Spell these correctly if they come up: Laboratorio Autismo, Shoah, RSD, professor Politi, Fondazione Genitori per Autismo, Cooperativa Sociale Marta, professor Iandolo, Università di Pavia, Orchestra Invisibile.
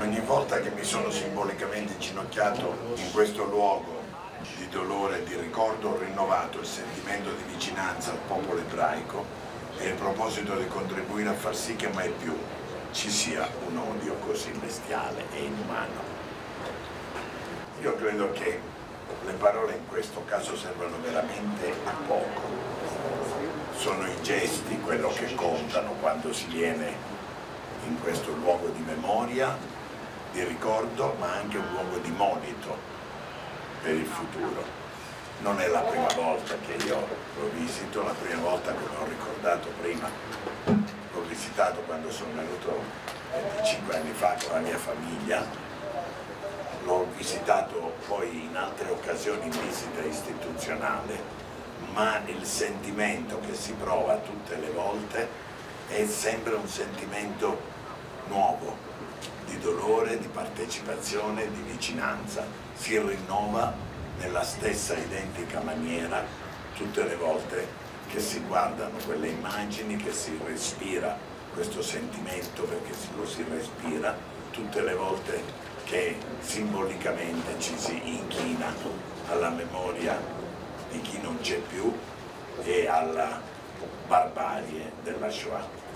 Ogni volta che mi sono simbolicamente inginocchiato in questo luogo di dolore e di ricordo, ho rinnovato il sentimento di vicinanza al popolo ebraico e il proposito di contribuire a far sì che mai più ci sia un odio così bestiale e inumano. Io credo che le parole in questo caso servono veramente a poco. Sono i gesti quello che contano quando si viene in questo luogo di memoria, di ricordo, ma anche un luogo di monito per il futuro. Non è la prima volta che io lo visito, la prima volta che l'ho ricordato prima, l'ho visitato quando sono venuto 25 anni fa con la mia famiglia. L'ho visitato poi in altre occasioni in visita istituzionale, ma il sentimento che si prova tutte le volte è sempre un sentimento nuovo, di dolore, di partecipazione, di vicinanza. Si rinnova nella stessa identica maniera tutte le volte che si guardano quelle immagini, che si respira questo sentimento, perché lo si respira tutte le volte che simbolicamente ci si inchina alla memoria di chi non c'è più e alla barbarie della Shoah.